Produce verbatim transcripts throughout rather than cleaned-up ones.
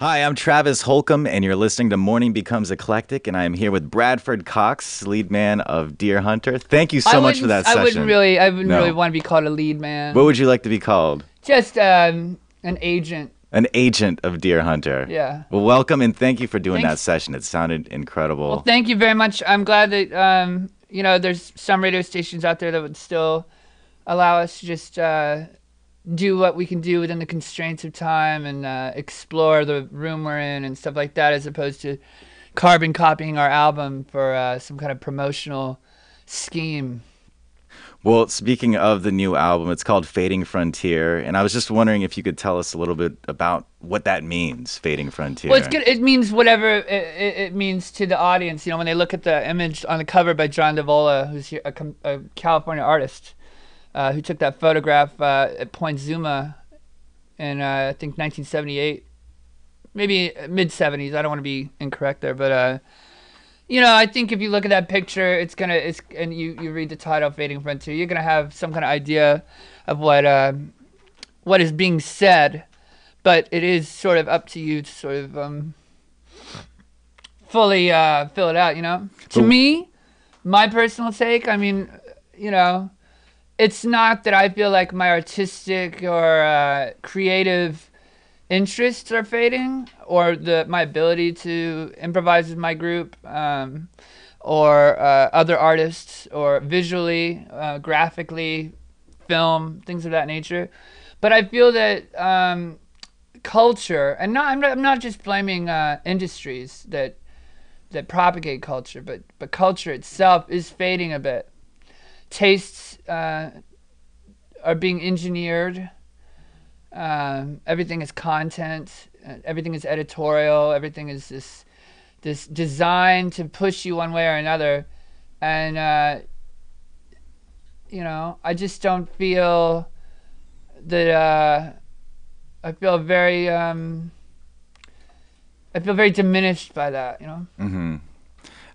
Hi, I'm Travis Holcombe, and you're listening to Morning Becomes Eclectic, and I'm here with Bradford Cox, lead man of Deerhunter. Thank you so much for that session. I wouldn't really, I wouldn't no. really want to be called a lead man. What would you like to be called? Just um, an agent. An agent of Deerhunter. Yeah. Well, welcome, and thank you for doing Thanks. that session. It sounded incredible. Well, thank you very much. I'm glad that um, you know, there's some radio stations out there that would still allow us to just. Uh, do what we can do within the constraints of time and uh, explore the room we're in and stuff like that, as opposed to carbon copying our album for uh, some kind of promotional scheme. Well, speaking of the new album, it's called Fading Frontier, and I was just wondering if you could tell us a little bit about what that means, Fading Frontier. Well, it's good. It means whatever it, it, it means to the audience. You know, when they look at the image on the cover by John Divola, who's here, a, a California artist, Uh, who took that photograph uh, at Point Zuma in, uh, I think, nineteen seventy-eight, maybe mid-seventies. I don't want to be incorrect there, but, uh, you know, I think if you look at that picture, it's going to, it's and you, you read the title, Fading Frontier, you're going to have some kind of idea of what uh, what is being said, but it is sort of up to you to sort of um, fully uh, fill it out, you know? To me, my personal take, I mean, you know, it's not that I feel like my artistic or uh, creative interests are fading, or the my ability to improvise with my group, um, or uh, other artists, or visually, uh, graphically, film, things of that nature. But I feel that um, culture, and not, I'm, not, I'm not just blaming uh, industries that that propagate culture, but but culture itself is fading a bit. Tastes uh, are being engineered. Um, everything is content. Everything is editorial. Everything is this this designed to push you one way or another. And uh, you know, I just don't feel that. Uh, I feel very. Um, I feel very diminished by that. You know. Mm-hmm.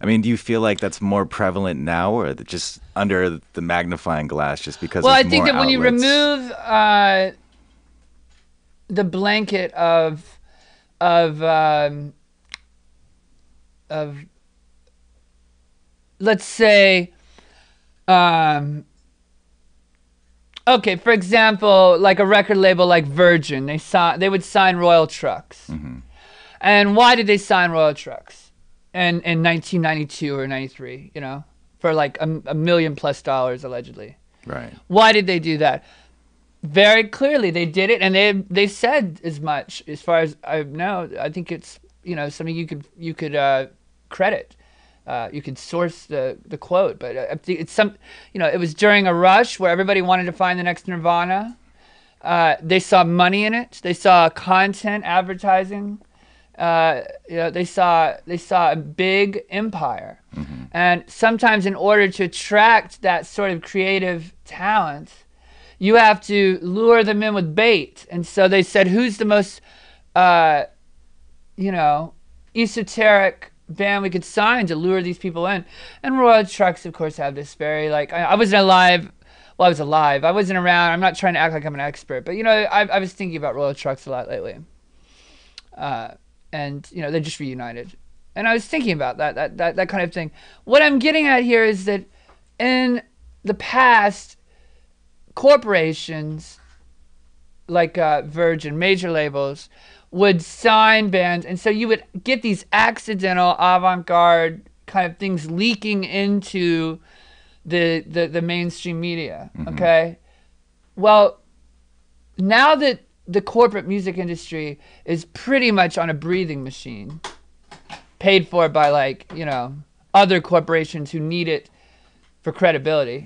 I mean, do you feel like that's more prevalent now, or just under the magnifying glass, just because? Well, I think that outlets? when you remove uh, the blanket of of um, of let's say, um, okay, for example, like a record label like Virgin, they si- they would sign Royal Trux, mm-hmm. and why did they sign Royal Trux? And in nineteen ninety-two or ninety-three, you know, for like a, a million plus dollars, allegedly. Right. Why did they do that? Very clearly, they did it, and they they said as much. As far as I know, I think it's, you know, something you could you could uh, credit, uh, you could source the the quote. But I think it's some, you know, it was during a rush where everybody wanted to find the next Nirvana. Uh, they saw money in it. They saw content, advertising. Uh, you know, they saw they saw a big empire, mm-hmm. and sometimes in order to attract that sort of creative talent, you have to lure them in with bait. And so they said, "Who's the most, uh, you know, esoteric band we could sign to lure these people in?" And Royal Trux, of course, have this very like I, I wasn't alive. Well, I was alive. I wasn't around. I'm not trying to act like I'm an expert, but you know, I, I was thinking about Royal Trux a lot lately. Uh, And, you know, they're just reunited. And I was thinking about that, that, that, that kind of thing. What I'm getting at here is that in the past, corporations like uh, Virgin, major labels, would sign bands. And so you would get these accidental avant-garde kind of things leaking into the, the, the mainstream media, mm-hmm. okay? Well, now that the corporate music industry is pretty much on a breathing machine, paid for by, like, you know, other corporations who need it for credibility.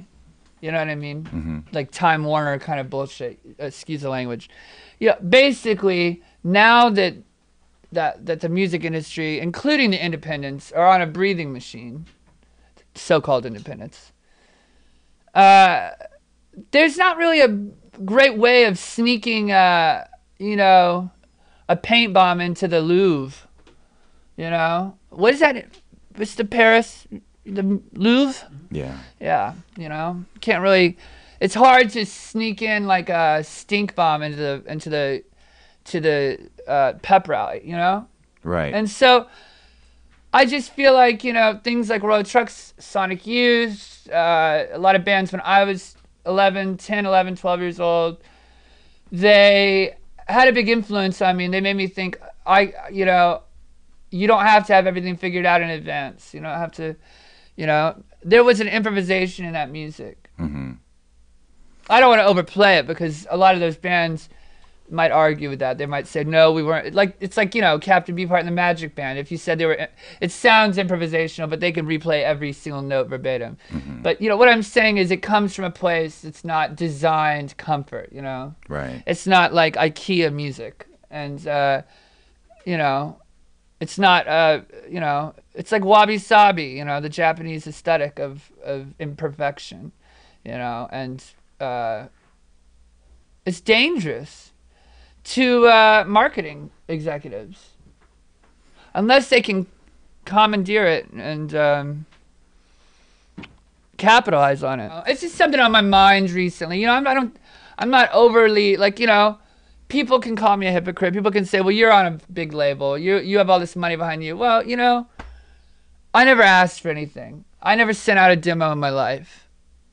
You know what I mean? Mm-hmm. Like Time Warner kind of bullshit. Excuse the language. Yeah, you know, basically, now that that that the music industry, including the independents, are on a breathing machine, so-called independents, uh, there's not really a great way of sneaking, uh, you know, a paint bomb into the Louvre. You know, what is that? It's the Paris, the Louvre. Yeah. Yeah. You know, can't really. It's hard to sneak in like a stink bomb into the into the to the uh, pep rally, you know? Right. And so I just feel like, you know, things like Royal Trux, Sonic Youth, uh, a lot of bands when I was eleven, ten, eleven, twelve years old, they had a big influence on me. And they made me think, I, you know, you don't have to have everything figured out in advance. You don't have to, you know, there was an improvisation in that music. Mm-hmm. I don't want to overplay it because a lot of those bands might argue with that. They might say, no, we weren't. Like, it's like, you know, Captain Beefheart and the Magic Band. If you said they were, it sounds improvisational, but they can replay every single note verbatim. Mm-hmm. But, you know, what I'm saying is it comes from a place that's not designed comfort, you know? Right. It's not like IKEA music. And, uh, you know, it's not, uh, you know, it's like wabi-sabi, you know, the Japanese aesthetic of, of imperfection, you know, and uh, it's dangerous to uh, marketing executives unless they can commandeer it and um, capitalize on it. It's just something on my mind recently. You know, I'm, I don't, I'm not overly, like, you know, people can call me a hypocrite. People can say, well, you're on a big label. You, you have all this money behind you. Well, you know, I never asked for anything. I never sent out a demo in my life.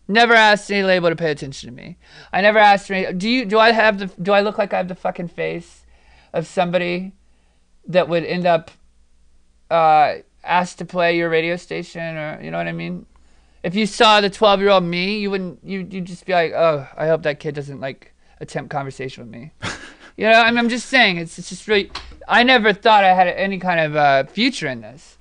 Never asked any label to pay attention to me. I never asked for any, do you, do I have the, do I look like I have the fucking face of somebody that would end up uh, asked to play your radio station, or, you know what I mean? If you saw the twelve year old me, you wouldn't, you, you'd just be like, oh, I hope that kid doesn't like attempt conversation with me. You know, I mean, I'm just saying, it's, it's just really, I never thought I had any kind of uh, future in this.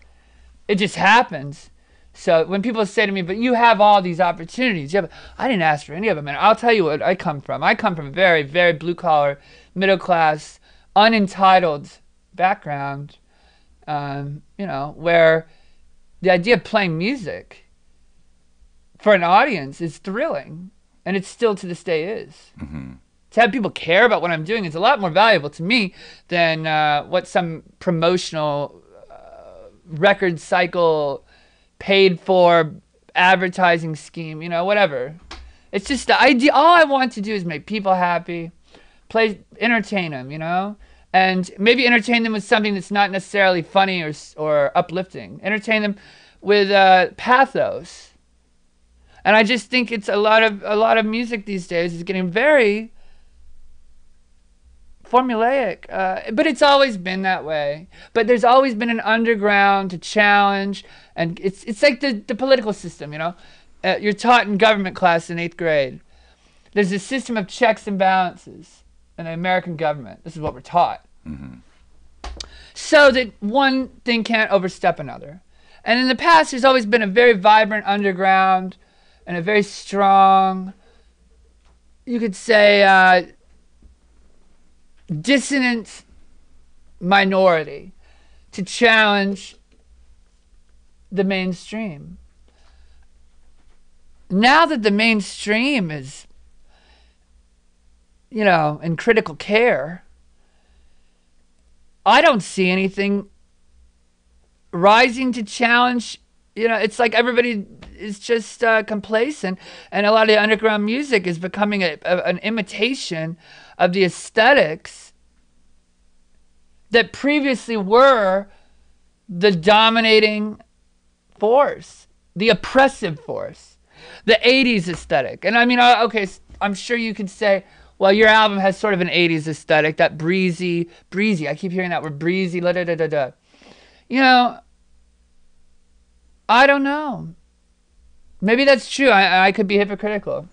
It just happens. So when people say to me, but you have all these opportunities. Yeah, but I didn't ask for any of them. And I'll tell you what I come from. I come from a very, very blue-collar, middle-class, unentitled background, um, you know, where the idea of playing music for an audience is thrilling. And it still to this day is. Mm-hmm. To have people care about what I'm doing is a lot more valuable to me than uh, what some promotional uh, record cycle paid for advertising scheme, you know, whatever. It's just the idea. All I want to do is make people happy, play, entertain them, you know, and maybe entertain them with something that's not necessarily funny or, or uplifting. Entertain them with uh, pathos. And I just think it's a lot of, a lot of music these days is getting very formulaic, uh, but it's always been that way. But there's always been an underground to challenge, and it's it's like the, the political system, you know. Uh, you're taught in government class in eighth grade. There's a system of checks and balances in the American government. This is what we're taught. Mm-hmm. So that one thing can't overstep another. And in the past, there's always been a very vibrant underground and a very strong, you could say, uh, dissonant minority to challenge the mainstream. Now that the mainstream is, you know, in critical care, I don't see anything rising to challenge. You know, it's like everybody is just uh, complacent, and a lot of the underground music is becoming a, a, an imitation of the aesthetics that previously were the dominating force, the oppressive force, the eighties aesthetic. And I mean, okay, I'm sure you could say, well, your album has sort of an eighties aesthetic, that breezy, breezy. I keep hearing that word breezy, da da da da da. You know, I don't know. Maybe that's true. I, I could be hypocritical,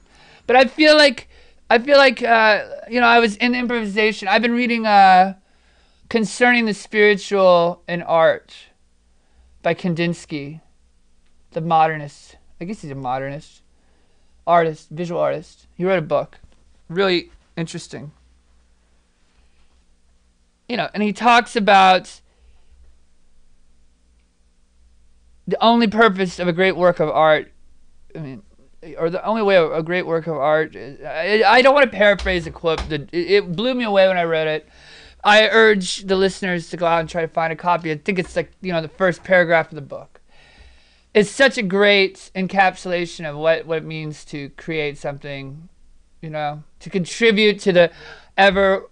but I feel like I feel like uh, you know, I was in improvisation. I've been reading uh, Concerning the Spiritual in Art by Kandinsky, the modernist. I guess he's a modernist artist, visual artist. He wrote a book, really interesting. You know, and he talks about the only purpose of a great work of art, I mean, or the only way a great work of art is, I, I don't want to paraphrase the quote. The, it blew me away when I read it. I urge the listeners to go out and try to find a copy. I think it's like, you know, the first paragraph of the book. It's such a great encapsulation of what, what it means to create something, you know, to contribute to the ever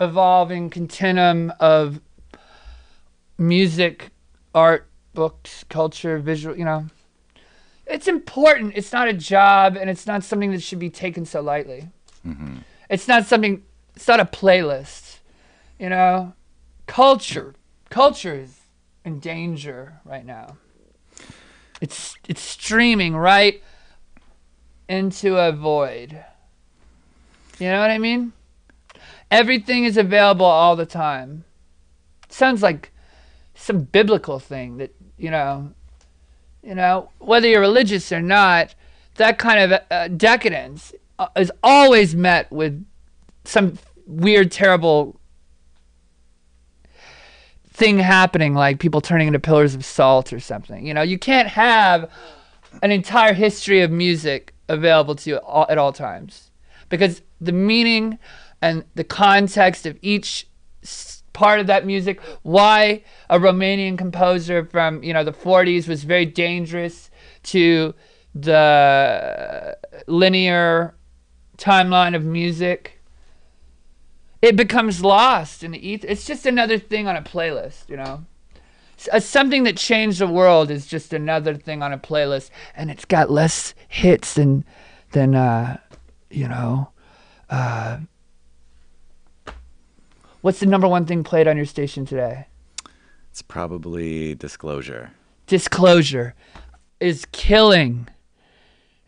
evolving continuum of music, art, books, culture, visual, you know. It's important. It's not a job, and it's not something that should be taken so lightly. Mm-hmm. It's not something, it's not a playlist, you know. Culture, culture is in danger right now. It's, it's streaming right into a void. You know what I mean? Everything is available all the time. It sounds like some biblical thing that, you know, you know, whether you're religious or not, that kind of uh, decadence is always met with some weird, terrible thing happening, like people turning into pillars of salt or something. You know, you can't have an entire history of music available to you at all, at all times, because the meaning and the context of each part of that music, why a Romanian composer from, you know, the forties was very dangerous to the linear timeline of music, it becomes lost in the ether. It's just another thing on a playlist, you know. Something that changed the world is just another thing on a playlist, and it's got less hits than, than uh, you know, uh, what's the number one thing played on your station today? It's probably Disclosure. Disclosure is killing,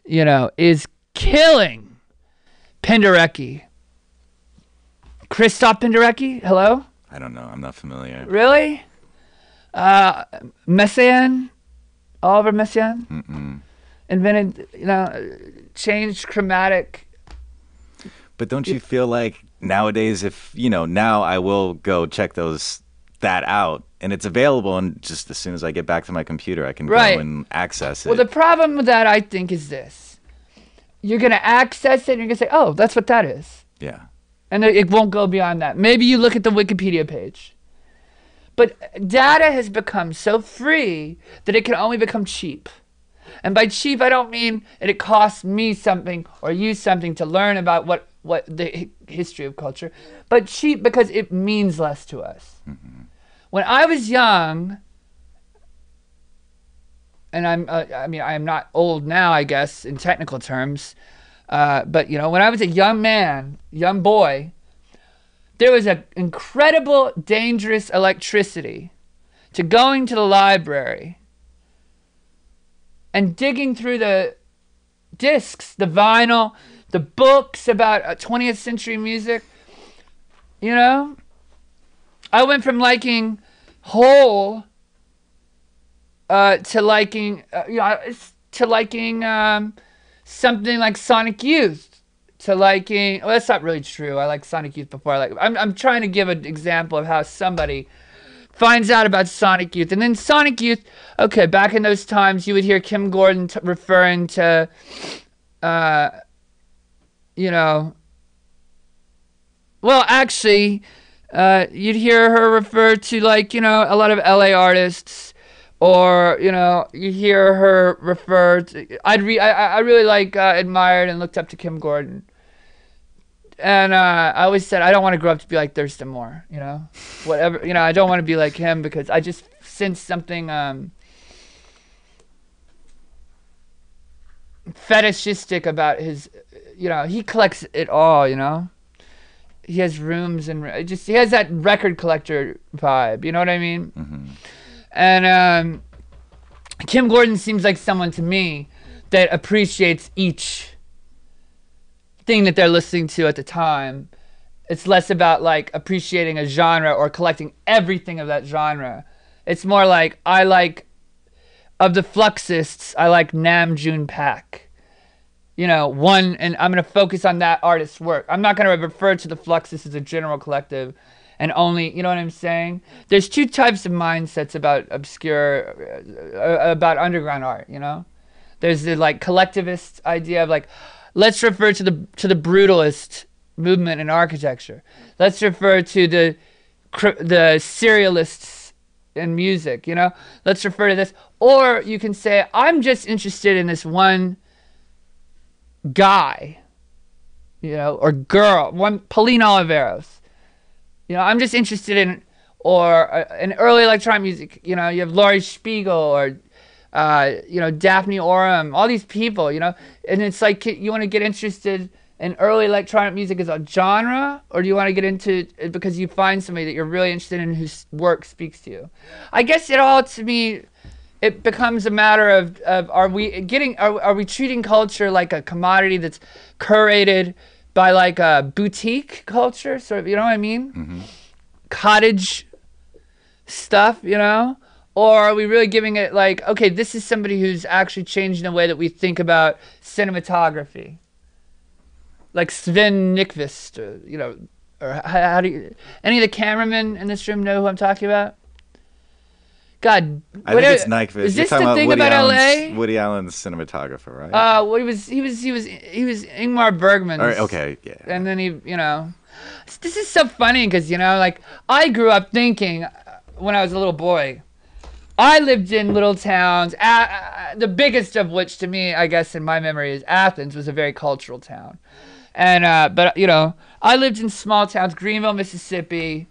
you know, is killing Penderecki. Christoph Penderecki, hello? I don't know. I'm not familiar. Really? Uh, Messiaen, Oliver Messiaen, mm-mm. invented, you know, changed chromatic. But don't you feel like nowadays, if, you know, now I will go check those, that out, and it's available, and just as soon as I get back to my computer, I can right. go and access it. Well, the problem with that, I think, is this. You're going to access it, and you're going to say, oh, that's what that is. Yeah. And it won't go beyond that. Maybe you look at the Wikipedia page. But data has become so free that it can only become cheap. And by cheap, I don't mean that it costs me something or you something to learn about what, what the history of culture, but cheap because it means less to us. Mm-hmm. When I was young, and I'm, uh, I mean, I'm not old now, I guess, in technical terms, uh, but you know, when I was a young man, young boy, there was an incredible, dangerous electricity to going to the library and digging through the discs, the vinyl, the books about twentieth century music. You know, I went from liking Hole uh, to liking, uh, you know, to liking um, something like Sonic Youth. To liking, well, that's not really true. I like Sonic Youth before I like, I'm, I'm trying to give an example of how somebody finds out about Sonic Youth. And then Sonic Youth, okay, back in those times, you would hear Kim Gordon t referring to, uh, you know, well, actually, uh, you'd hear her refer to, like, you know, a lot of L A artists, or, you know, you hear her refer to, I'd re, I, I really like, uh, admired and looked up to Kim Gordon. And uh, I always said, I don't want to grow up to be like Thurston Moore, you know, whatever, you know, I don't want to be like him, because I just sense something um, fetishistic about his, you know, he collects it all, you know, he has rooms and just, he has that record collector vibe, you know what I mean? Mm-hmm. And um, Kim Gordon seems like someone to me that appreciates each thing that they're listening to at the time. It's less about like appreciating a genre or collecting everything of that genre. It's more like, I like, of the Fluxists, I like Nam June Paik. You know, one, and I'm going to focus on that artist's work. I'm not going to refer to the Fluxists as a general collective and only, you know what I'm saying? There's two types of mindsets about obscure, uh, about underground art, you know? There's the like collectivist idea of like, let's refer to the, to the brutalist movement in architecture. Let's refer to the, the serialists in music, you know? Let's refer to this. Or you can say, I'm just interested in this one guy, you know, or girl, one Pauline Oliveros. You know, I'm just interested in or uh, in early electronic music. You know, you have Laurie Spiegel or uh, you know, Daphne Oram, all these people. You know, and it's like, you want to get interested in early electronic music as a genre, or do you want to get into it because you find somebody that you're really interested in whose work speaks to you? I guess it all, to me, it becomes a matter of, of are we getting are, are we treating culture like a commodity that's curated by like a boutique culture, sort of, you know what I mean? Mm-hmm. Cottage stuff, you know? Or are we really giving it like, okay, this is somebody who's actually changing the way that we think about cinematography? Like Sven Nykvist, or, you know, or how, how do you, any of the cameramen in this room know who I'm talking about? God, I think are, it's Nykvist. Is this the thing about, about L A? Woody Allen's cinematographer, right? Uh, well, he was, he was, he was, he was Ingmar Bergman's. All right, okay, yeah. And then he, you know, this is so funny because, you know, like I grew up thinking when I was a little boy, I lived in little towns, uh, the biggest of which to me, I guess in my memory, is Athens was a very cultural town. And, uh, but you know, I lived in small towns, Greenville, Mississippi.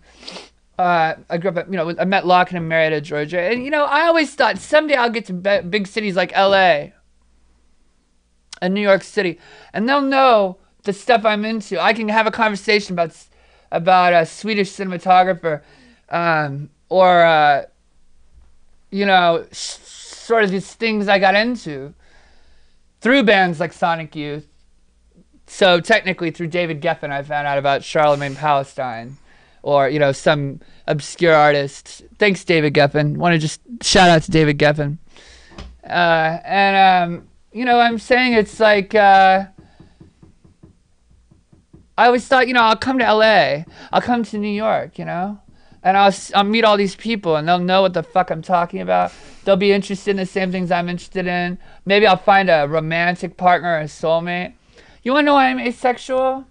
Uh, I grew up, you know, I met Locke and Marietta, Georgia. And, you know, I always thought someday I'll get to be big cities like L A and New York City, and they'll know the stuff I'm into. I can have a conversation about, about a Swedish cinematographer, um, or, uh, you know, sort of these things I got into through bands like Sonic Youth. So technically through David Geffen, I found out about Charlemagne Palestine, or, you know, some obscure artist. Thanks, David Geffen. Want to just shout out to David Geffen. Uh, and, um, you know, I'm saying it's like, uh, I always thought, you know, I'll come to L A, I'll come to New York, you know, and I'll, I'll meet all these people and they'll know what the fuck I'm talking about. They'll be interested in the same things I'm interested in. Maybe I'll find a romantic partner or a soulmate. You want to know why I'm asexual?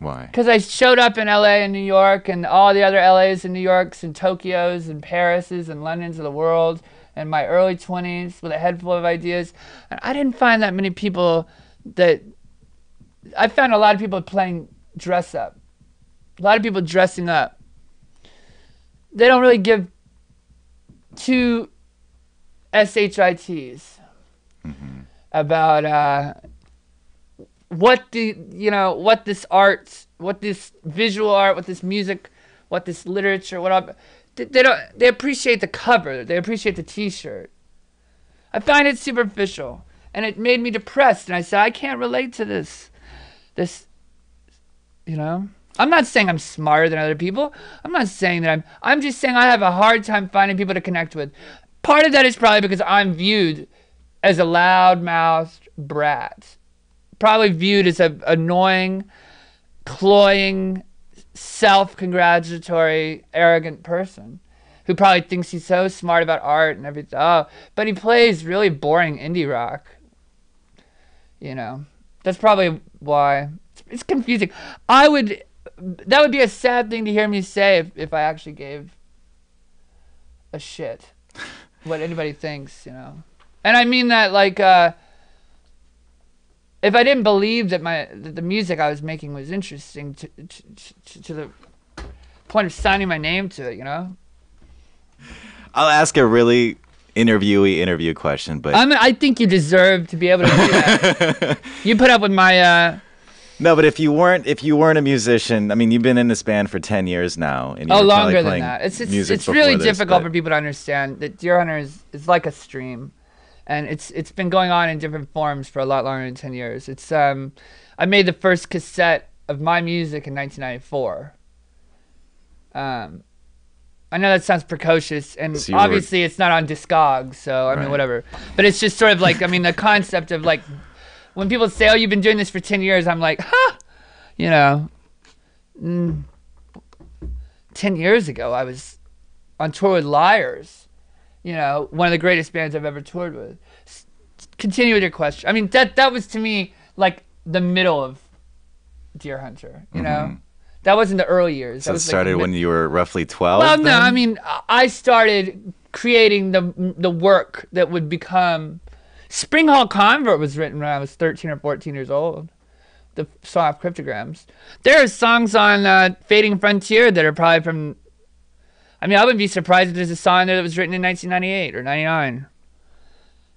Why? Because I showed up in L A and New York and all the other L A's and New York's and Tokyo's and Paris's and London's of the world in my early twenties with a head full of ideas. And I didn't find that many people that... I found a lot of people playing dress up. A lot of people dressing up. They don't really give two S H I Ts mm-hmm. about... Uh, what the, you know, what this art, what this visual art, what this music, what this literature, what all, they, they don't, they appreciate the cover, they appreciate the t-shirt. I find it superficial, and it made me depressed, and I said, I can't relate to this, this, you know? I'm not saying I'm smarter than other people, I'm not saying that I'm, I'm just saying I have a hard time finding people to connect with. Part of that is probably because I'm viewed as a loud-mouthed brat. Probably viewed as an annoying, cloying, self-congratulatory, arrogant person who probably thinks he's so smart about art and everything. Oh, but he plays really boring indie rock. You know, that's probably why. It's confusing. I would, that would be a sad thing to hear me say if, if I actually gave a shit what anybody thinks, you know. And I mean that like, uh, if I didn't believe that my that the music I was making was interesting to, to, to, to the point of signing my name to it, you know? I'll ask a really interviewee interview question, but... I'm, I think you deserve to be able to do that. You put up with my... Uh... No, but if you weren't if you weren't a musician, I mean, you've been in this band for ten years now. And oh, longer than that. It's, it's, it's really this, difficult but... for people to understand that Deerhunter is, is like a stream. And it's it's been going on in different forms for a lot longer than ten years. It's um, I made the first cassette of my music in nineteen ninety-four. Um, I know that sounds precocious, and so obviously were... it's not on Discogs, so I right. mean whatever. But it's just sort of like I mean the concept of like when people say, "Oh, you've been doing this for ten years," I'm like, "Ha," you know. Mm. Ten years ago, I was on tour with Liars. You know, one of the greatest bands I've ever toured with. S continue with your question. I mean, that that was to me like the middle of Deerhunter. You mm-hmm. know, that wasn't the early years. So that was it started like when you were roughly twelve. Well, then? No, I mean, I started creating the the work that would become. Spring Hall Convert was written when I was thirteen or fourteen years old. the soft cryptograms. There are songs on uh, Fading Frontier that are probably from... I mean, I wouldn't be surprised if there's a song there that was written in nineteen ninety-eight or ninety-nine.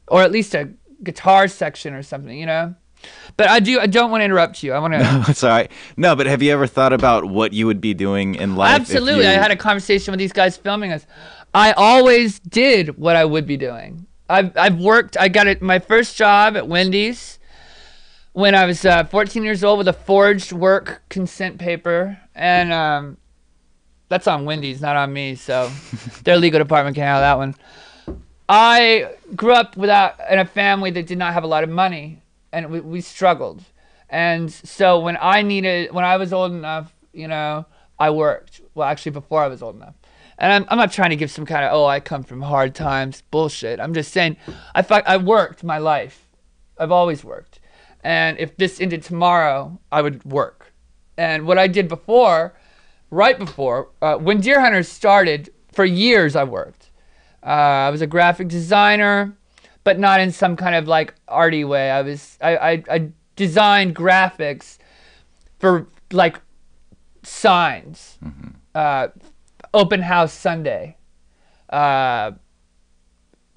Or at least a guitar section or something, you know? But I do. I don't want to interrupt you. I want to... No, it's all right. No, but have you ever thought about what you would be doing in life? Absolutely. You... I had a conversation with these guys filming us. I always did what I would be doing. I've, I've worked... I got it, my first job at Wendy's when I was uh, fourteen years old with a forged work consent paper. And um, that's on Wendy's, not on me. So their legal department can handle that one. I grew up without in a family that did not have a lot of money. And we, we struggled. And so when I needed, when I was old enough, you know, I worked. Well, actually before I was old enough. And I'm, I'm not trying to give some kind of, oh, I come from hard times bullshit. I'm just saying, I, I worked my life. I've always worked. And if this ended tomorrow, I would work. And what I did before, right before, uh, when Deerhunter started, for years I worked. Uh, I was a graphic designer, but not in some kind of like arty way. I was I, I, I designed graphics for like signs, mm-hmm. uh, open house Sunday, uh,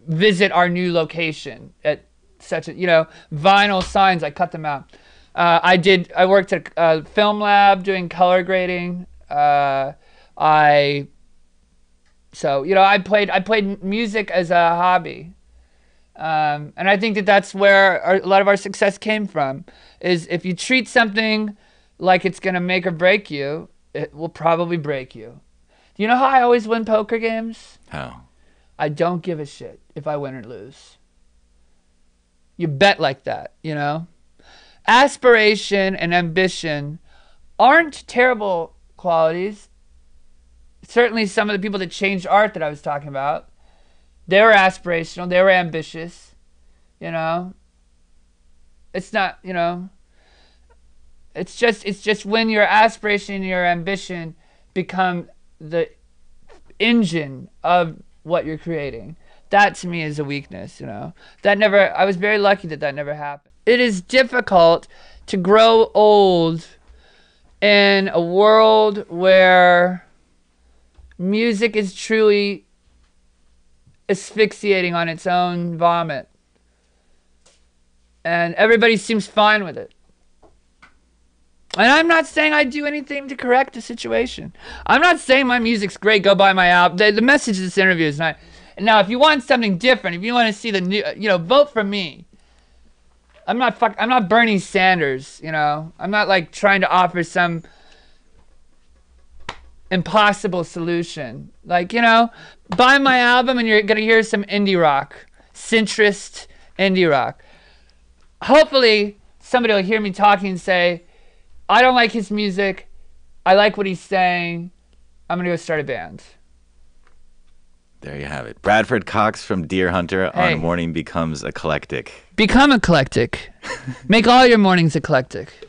visit our new location at such a, you know, vinyl signs. I cut them out. Uh, I did. I worked at a film lab doing color grading. Uh, I so you know I played I played music as a hobby. Um, and I think that that's where our, a lot of our success came from, is if you treat something like it's going to make or break you, it will probably break you. Do you know how I always win poker games? How? I don't give a shit if I win or lose. You bet like that, you know? Aspiration and ambition aren't terrible qualities. Certainly some of the people that changed art that I was talking about, they were aspirational. They were ambitious. You know, it's not, you know, it's just, it's just when your aspiration and your ambition become the engine of what you're creating. That to me is a weakness, you know, that never, I was very lucky that that never happened. It is difficult to grow old in a world where music is truly asphyxiating on its own vomit, and everybody seems fine with it. And I'm not saying I do anything to correct the situation. I'm not saying my music's great, go buy my album. The, the message of this interview is not... Now, if you want something different, if you want to see the new, you know, vote for me. I'm not fuck, I'm not Bernie Sanders, you know. I'm not like trying to offer some impossible solution. Like, you know, buy my album and you're going to hear some indie rock, centrist indie rock. Hopefully somebody will hear me talking and say, I don't like his music. I like what he's saying. I'm going to go start a band. There you have it. Bradford Cox from Deerhunter hey. on Morning Becomes Eclectic. Become eclectic. Make all your mornings eclectic.